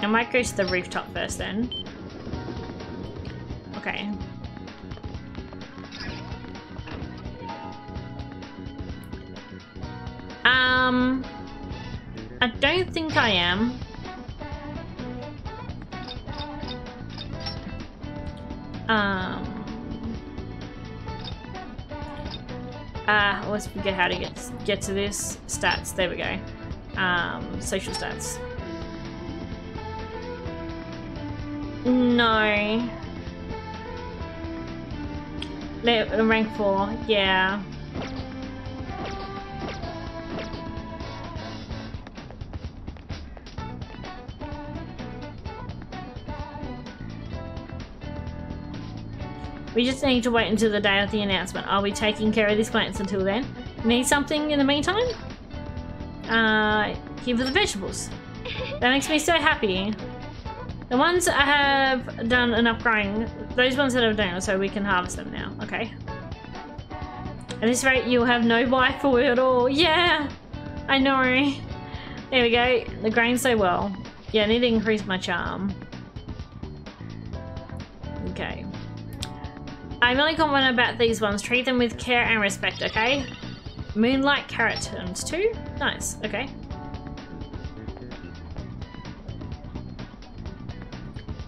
I might go to the rooftop first then. Okay. Um, I don't think I am. Um, uh, let's forget how to get, get to this. Stats, there we go. Um, social stats. No. Rank four, yeah. We just need to wait until the day of the announcement. I'll be taking care of these plants until then. Need something in the meantime? Uh, here for the vegetables. That makes me so happy. The ones that have done enough growing, those ones that have done, so we can harvest them now. Okay. At this rate, you'll have no buy for it at all. Yeah, I know. There we go. The grain so well. Yeah, I need to increase my charm. Okay. I'm really confident about these ones. Treat them with care and respect. Okay. Moonlight carrot turns too. Nice. Okay.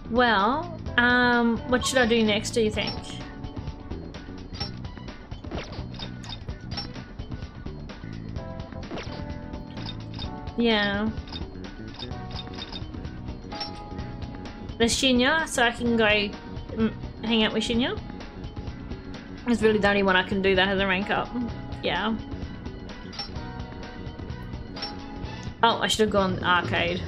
Well, um, what should I do next, do you think? Yeah. There's Shinya, so I can go hang out with Shinya. It's really the only one I can do that has a rank up. Yeah. Oh, I should have gone arcade.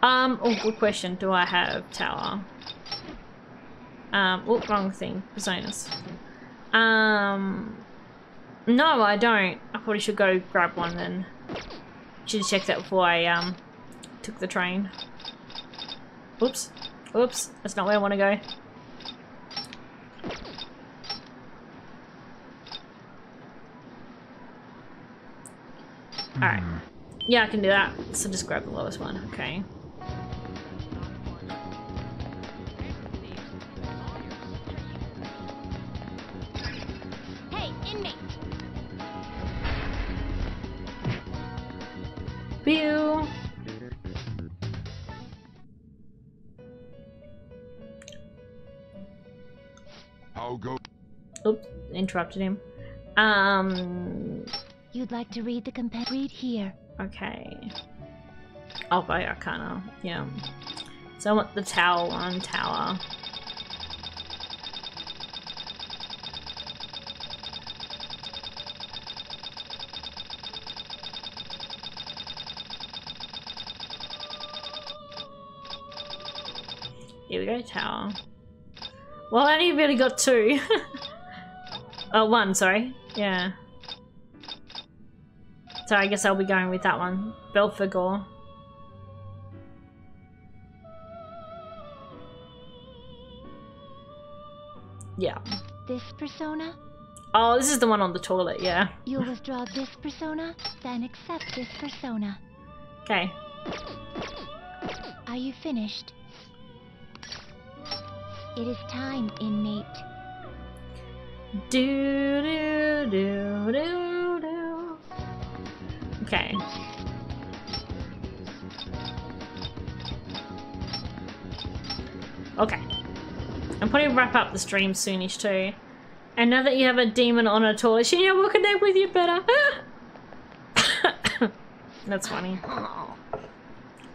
Um, oh, good question. Do I have tower? Um, oh, wrong thing. Personas. Um, no, I don't. I probably should go grab one then. Should have checked that before I, um, took the train. Oops. Oops. That's not where I want to go. Alright. Yeah, I can do that. So just grab the lowest one. Okay. pew. I'll go. Oops, interrupted him. Um. You'd like to read the compare? Read here. Okay. I'll buy Arcana. Yeah. So I want the towel on tower. Here we go, tower. Well, I only really got two. Oh, one, sorry. Yeah. So I guess I'll be going with that one. Belfegor. Yeah. This persona? Oh, this is the one on the toilet, yeah. You'll withdraw this persona, then accept this persona. Okay. Are you finished? It is time, innate. Do do do do do. Okay. Okay. I'm probably wrap up the stream soonish too. And now that you have a demon on a toilet, Shinya will connect with you better. That's funny.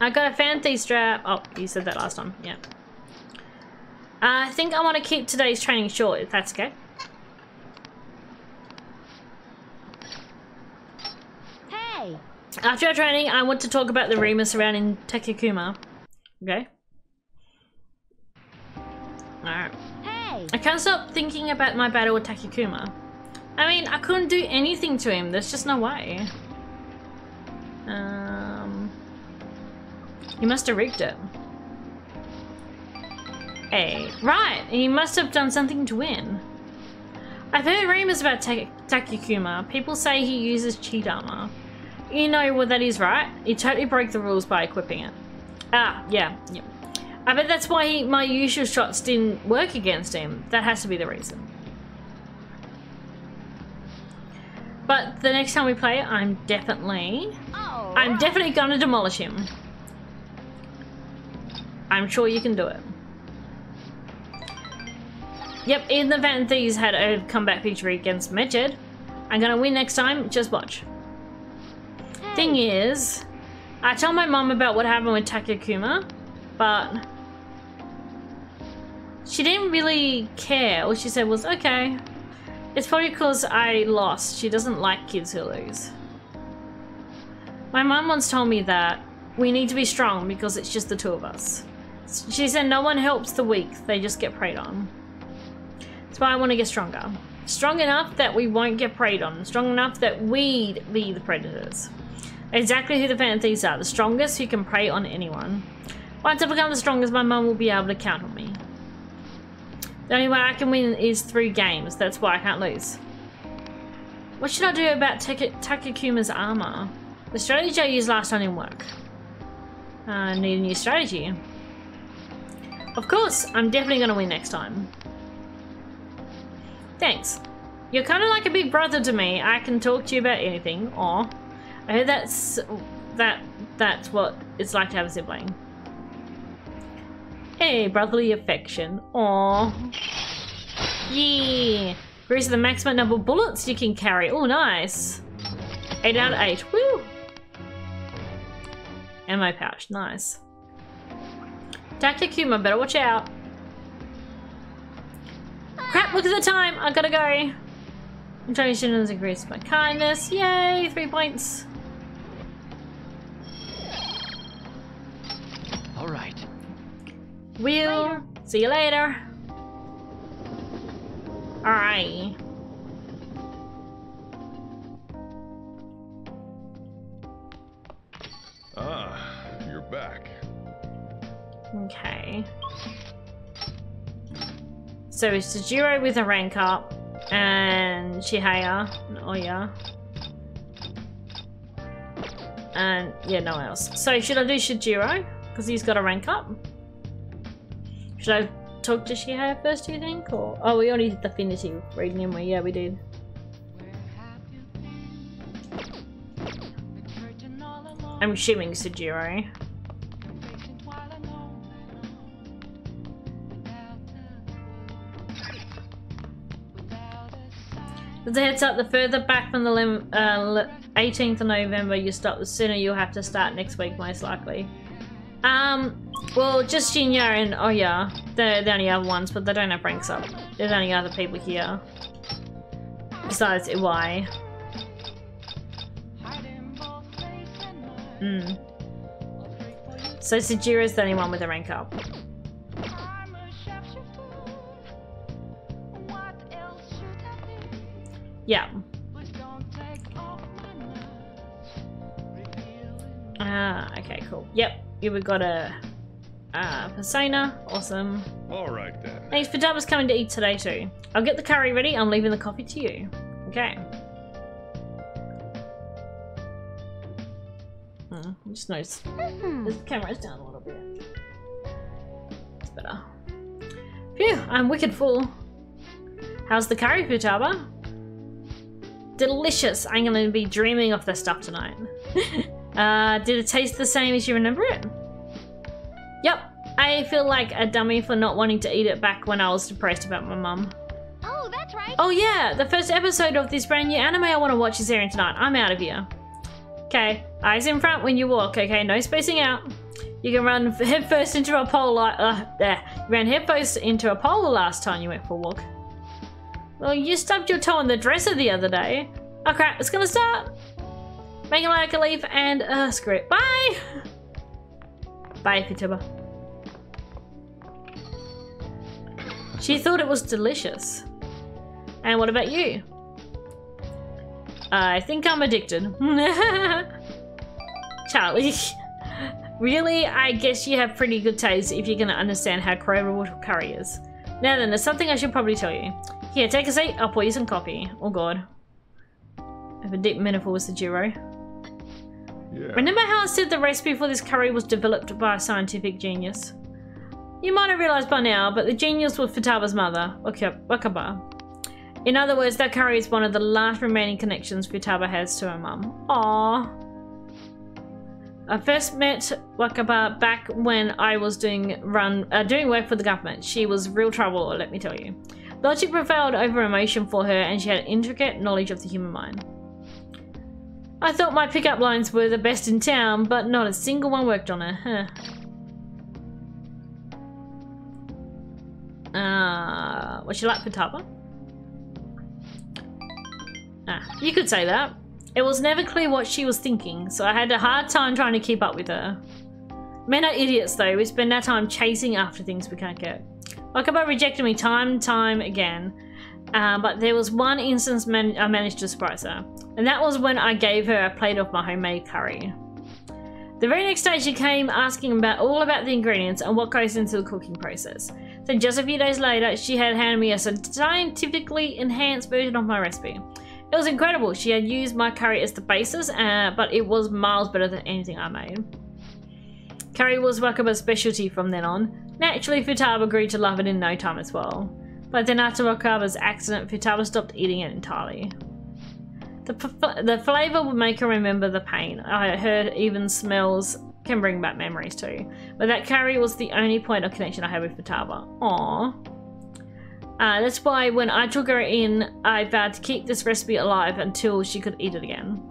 I got a fancy strap. Oh, you said that last time. Yeah. Uh, I think I want to keep today's training short, if that's okay. Hey! After our training, I want to talk about the rumors surrounding Takikuma. Okay. Alright. Hey! I can't stop thinking about my battle with Takikuma. I mean, I couldn't do anything to him. There's just no way. Um... He must have rigged it. Hey, right, he must have done something to win. I've heard rumors about Ta Takikuma. People say he uses Chidama. You know what that is, right? He totally broke the rules by equipping it. Ah, yeah, yeah. I bet that's why he, my usual shots didn't work against him. That has to be the reason. But the next time we play it, I'm definitely... Oh, I'm definitely gonna demolish him. I'm sure you can do it. Yep, even the Phantom Thieves had a comeback victory against Mejed. I'm gonna win next time, just watch. Hey. Thing is, I told my mum about what happened with Takikuma, but she didn't really care. All she said was, okay. It's probably because I lost. She doesn't like kids who lose. My mum once told me that we need to be strong because it's just the two of us. She said no one helps the weak, they just get preyed on. That's why I want to get stronger. Strong enough that we won't get preyed on. Strong enough that we be the predators. Exactly who the Phantom Thieves are. The strongest who can prey on anyone. Once I become the strongest, my mum will be able to count on me. The only way I can win is through games. That's why I can't lose. What should I do about Takikuma's armor? The strategy I used last time didn't work. I need a new strategy. Of course, I'm definitely going to win next time. Thanks. You're kind of like a big brother to me. I can talk to you about anything. Aw. I heard that's... That... That's what it's like to have a sibling. Hey, brotherly affection. Aw. Yeah. Here's the maximum number of bullets you can carry. Oh, nice. Eight out of eight. Woo! Ammo pouch. Nice. Takikuma, better watch out. Crap, look at the time! I gotta go! Intelligence has increased by kindness. Yay! Three points. Alright. We'll later. See you later. Alright. Ah, you're back. Okay. So it's Sujiro with a rank up, and Chihaya, and Oya, and yeah, no one else. So should I do Sujiro? Because he's got a rank up. Should I talk to Chihaya first, do you think? Or oh, we already did the affinity reading, didn't we? Yeah, we did. I'm assuming Sajiro. The heads up, the further back from the lim uh, eighteenth of November you stop, the sooner you'll have to start next week, most likely. Um, well, just Shinya and Oya, they're the only other ones, but they don't have ranks up. There's only other people here. Besides Iwai. Mm. So Sajira's the only one with a rank up. Yeah. Ah, okay, cool. Yep, we've got a uh, persona. Awesome. All right then. Thanks, Futaba's coming to eat today too. I'll get the curry ready. I'm leaving the coffee to you. Okay. Oh, I just noticed the camera's down a little bit. It's better. Phew, I'm wicked full. How's the curry, Futaba? Delicious. I'm gonna be dreaming of this stuff tonight. uh, did it taste the same as you remember it? Yep. I feel like a dummy for not wanting to eat it back when I was depressed about my mum. Oh, that's right. Oh yeah, the first episode of this brand new anime I want to watch is airing tonight. I'm out of here. Okay, eyes in front when you walk. Okay, no spacing out. You can run headfirst into a pole. Like, uh, there. You ran headfirst into a pole the last time you went for a walk. Well, you stubbed your toe on the dresser the other day. Oh crap, it's gonna start. Make it like a leaf and uh, screw it. Bye! Bye, Futaba. She thought it was delicious. And what about you? I think I'm addicted. Charlie. Really? I guess you have pretty good taste if you're gonna understand how incredible curry is. Now then, there's something I should probably tell you. Here, take a seat. I'll pour you some coffee. Oh god. I have a deep metaphor with Sajiro. Yeah. Remember how I said the recipe for this curry was developed by a scientific genius? You might have realised by now, but the genius was Futaba's mother, Wakaba. In other words, that curry is one of the last remaining connections Futaba has to her mum. Aww. I first met Wakaba back when I was doing run uh, doing work for the government. She was real trouble, let me tell you. Logic prevailed over emotion for her, and she had an intricate knowledge of the human mind. I thought my pickup lines were the best in town, but not a single one worked on her. Huh. Uh, was she like Futaba? Ah, you could say that. It was never clear what she was thinking, so I had a hard time trying to keep up with her. Men are idiots though, we spend our time chasing after things we can't get. Wakaba rejected me time and time again, uh, but there was one instance man I managed to surprise her, and that was when I gave her a plate of my homemade curry. The very next day she came asking about all about the ingredients and what goes into the cooking process. Then just a few days later, she had handed me a scientifically enhanced version of my recipe. It was incredible. She had used my curry as the basis, uh, but it was miles better than anything I made. Curry was Wakaba's specialty from then on. Naturally, Futaba grew to love it in no time as well. But then after Wakaba's accident, Futaba stopped eating it entirely. The, the flavour would make her remember the pain. I heard even smells can bring back memories too. But that curry was the only point of connection I had with Futaba. Aww. Uh, that's why when I took her in, I vowed to keep this recipe alive until she could eat it again.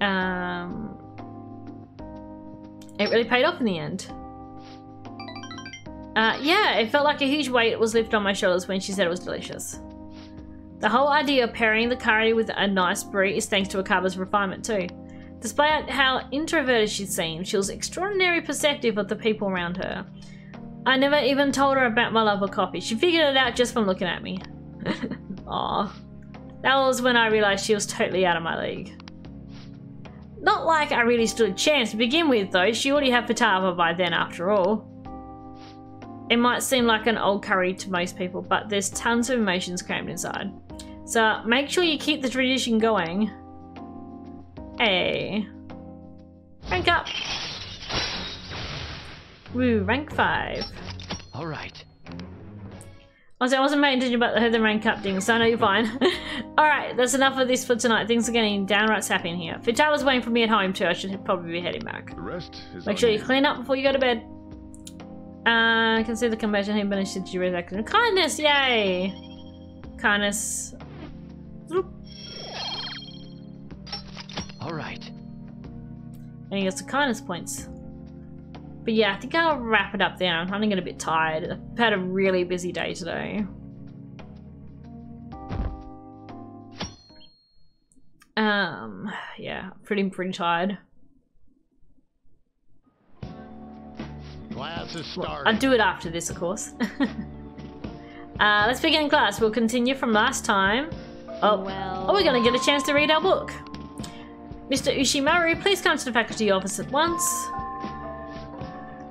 Um, it really paid off in the end. Uh, yeah, it felt like a huge weight was lifted on my shoulders when she said it was delicious. The whole idea of pairing the curry with a nice brie is thanks to Wakaba's refinement too. Despite how introverted she seemed, she was extraordinarily perceptive of the people around her. I never even told her about my love of coffee. She figured it out just from looking at me. Aww. That was when I realised she was totally out of my league. Not like I really stood a chance to begin with though. She already had Futaba by then after all. It might seem like an old curry to most people, but there's tons of emotions crammed inside. So make sure you keep the tradition going. Hey. Rank up. Woo, rank five. All right. Also, I wasn't paying attention about the, the rank up thing, so I know you're fine. Alright, that's enough of this for tonight. Things are getting downright sappy in here. Futaba's waiting for me at home too. I should probably be heading back. The rest is Make sure you, you clean up before you go to bed. Uh, consider the compassion he benefited you with action. Kindness, yay! Kindness. Alright. And he gets the kindness points. But yeah, I think I'll wrap it up there. I'm kind of getting a bit tired. I've had a really busy day today. Um, yeah, pretty, pretty tired. Class is starting. I'll do it after this, of course. uh, let's begin class. We'll continue from last time. Oh, well. Oh, we're going to get a chance to read our book. Mister Ushimaru, please come to the faculty office at once.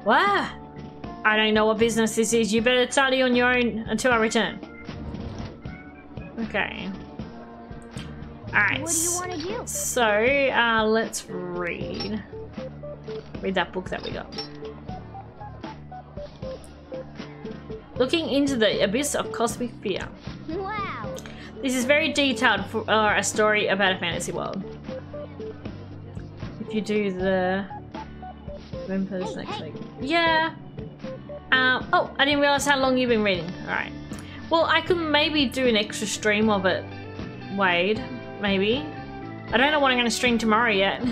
Wow. I don't know what business this is. You better study on your own until I return. Okay. Alright. What do you want to do? So, uh, let's read. Read that book that we got. Looking into the abyss of cosmic fear. Wow. This is very detailed for uh, a story about a fantasy world. If you do the Mementos next week. Yeah. Um, oh, I didn't realise how long you've been reading. Alright. Well, I could maybe do an extra stream of it, Wade. Maybe. I don't know what I'm going to stream tomorrow yet.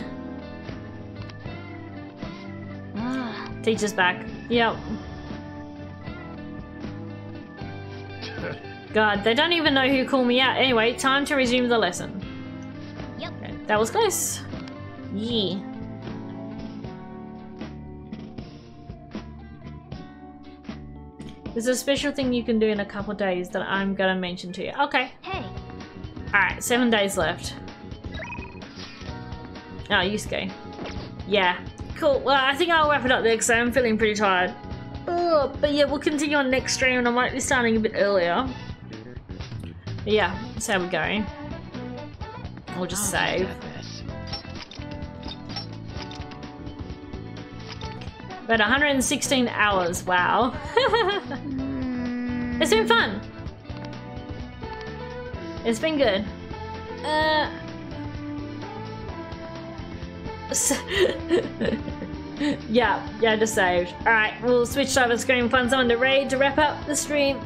Teacher's back. Yep. God, they don't even know who called me out. Anyway, time to resume the lesson. Yep. Okay, that was close. Yeah. There's a special thing you can do in a couple of days that I'm gonna mention to you. Okay. Hey. Alright, seven days left. Oh, Yusuke. Yeah. Cool. Well, I think I'll wrap it up there because I'm feeling pretty tired. Oh, but yeah, we'll continue on next stream and I might be starting a bit earlier. But yeah, that's how we're going. We'll just save. About one hundred sixteen hours, wow. It's been fun. It's been good. Uh, yeah, yeah, just saved. Alright, we'll switch over screen and find someone to raid to wrap up the stream.